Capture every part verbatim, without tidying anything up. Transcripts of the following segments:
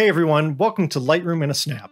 Hey everyone, welcome to Lightroom in a Snap.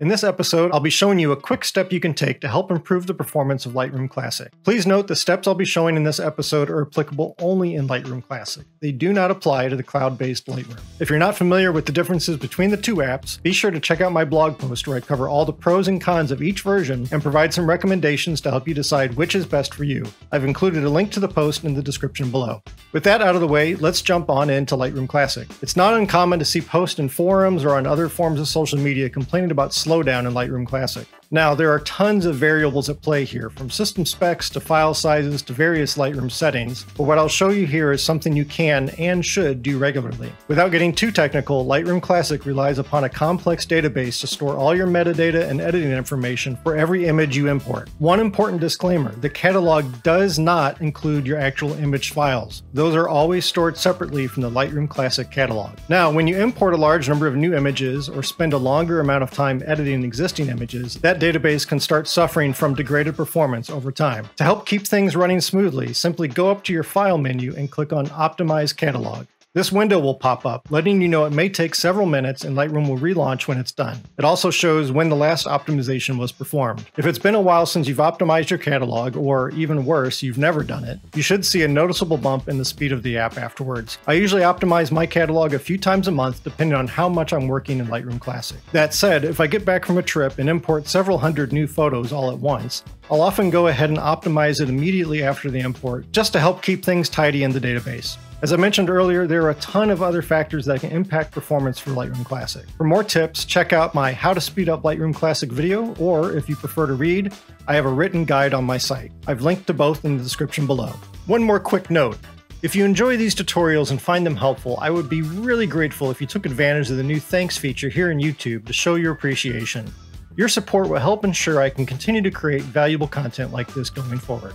In this episode, I'll be showing you a quick step you can take to help improve the performance of Lightroom Classic. Please note the steps I'll be showing in this episode are applicable only in Lightroom Classic. They do not apply to the cloud-based Lightroom. If you're not familiar with the differences between the two apps, be sure to check out my blog post where I cover all the pros and cons of each version and provide some recommendations to help you decide which is best for you. I've included a link to the post in the description below. With that out of the way, let's jump on into Lightroom Classic. It's not uncommon to see posts in forums or on other forms of social media complaining about slowdown in Lightroom Classic. Now, there are tons of variables at play here, from system specs to file sizes to various Lightroom settings, but what I'll show you here is something you can and should do regularly. Without getting too technical, Lightroom Classic relies upon a complex database to store all your metadata and editing information for every image you import. One important disclaimer: the catalog does not include your actual image files. Those are always stored separately from the Lightroom Classic catalog. Now, when you import a large number of new images or spend a longer amount of time editing existing images, that database can start suffering from degraded performance over time. To help keep things running smoothly, simply go up to your File menu and click on Optimize Catalog. This window will pop up, letting you know it may take several minutes and Lightroom will relaunch when it's done. It also shows when the last optimization was performed. If it's been a while since you've optimized your catalog, or even worse, you've never done it, you should see a noticeable bump in the speed of the app afterwards. I usually optimize my catalog a few times a month depending on how much I'm working in Lightroom Classic. That said, if I get back from a trip and import several hundred new photos all at once, I'll often go ahead and optimize it immediately after the import, just to help keep things tidy in the database. As I mentioned earlier, there are a ton of other factors that can impact performance for Lightroom Classic. For more tips, check out my How to Speed Up Lightroom Classic video, or if you prefer to read, I have a written guide on my site. I've linked to both in the description below. One more quick note. If you enjoy these tutorials and find them helpful, I would be really grateful if you took advantage of the new thanks feature here in YouTube to show your appreciation. Your support will help ensure I can continue to create valuable content like this going forward.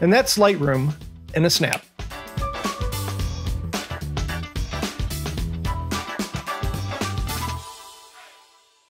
And that's Lightroom in a Snap.